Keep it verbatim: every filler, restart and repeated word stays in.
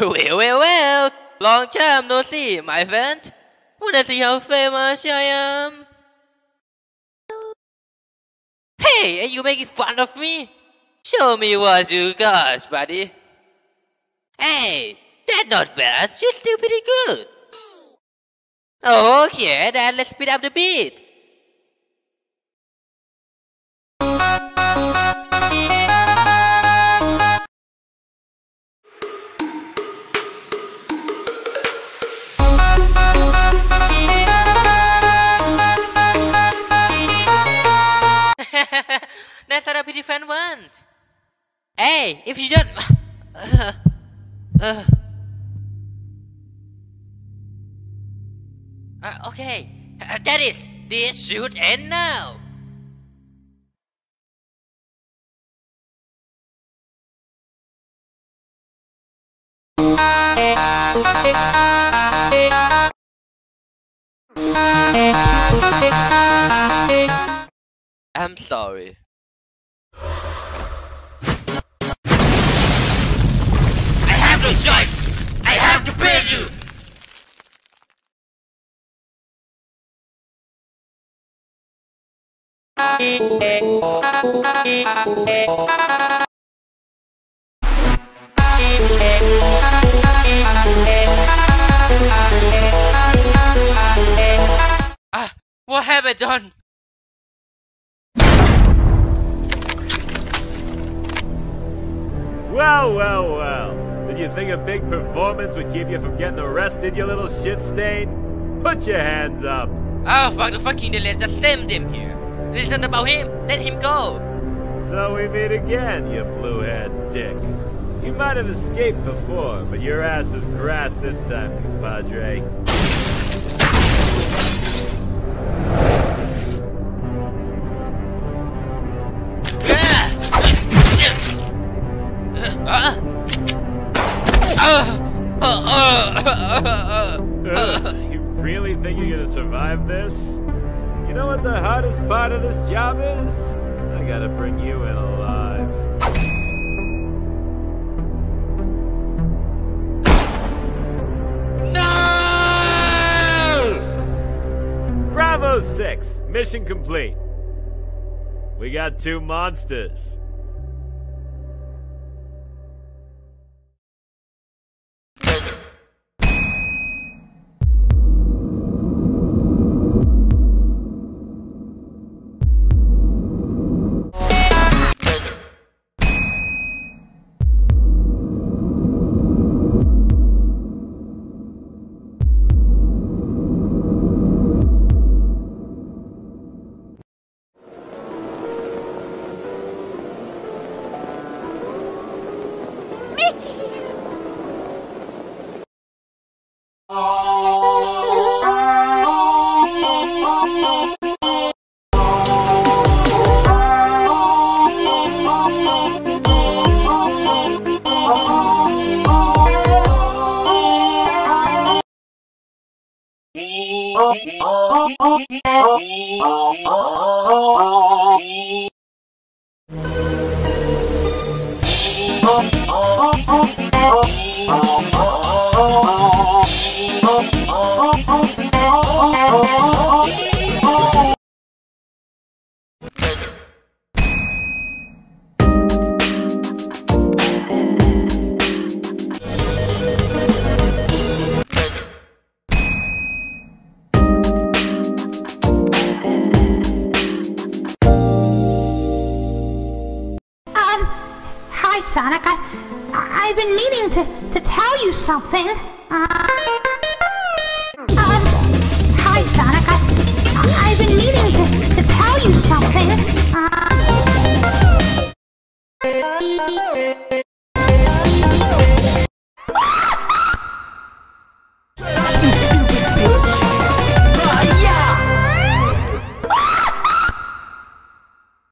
Well, well, well, long time no see, my friend. Wanna see how famous I am? Hey, are you making fun of me? Show me what you got, buddy. Hey, that's not bad, you still pretty good. Oh, okay, then let's speed up the beat. That's not a pretty fun one. Hey, if you don't... Uh, uh, uh, okay, uh, that is, this should end now. I'm sorry. I have no choice! I have to beat you! Ah, what have I done? Well, well, well. Did you think a big performance would keep you from getting arrested, you little shit stain? Put your hands up. Oh, fuck the fucking delete. Just send him here. It isn't about him. Let him go. So we meet again, you blue-haired dick. You might have escaped before, but your ass is grass this time, compadre. uh, you really think you're gonna survive this? You know what the hardest part of this job is? I gotta bring you in alive. No! Bravo six, mission complete. We got two monsters. Sonic, I, I've been meaning to, to tell you something. Uh, um, hi, Sonic, I, I've been meaning to, to tell you something.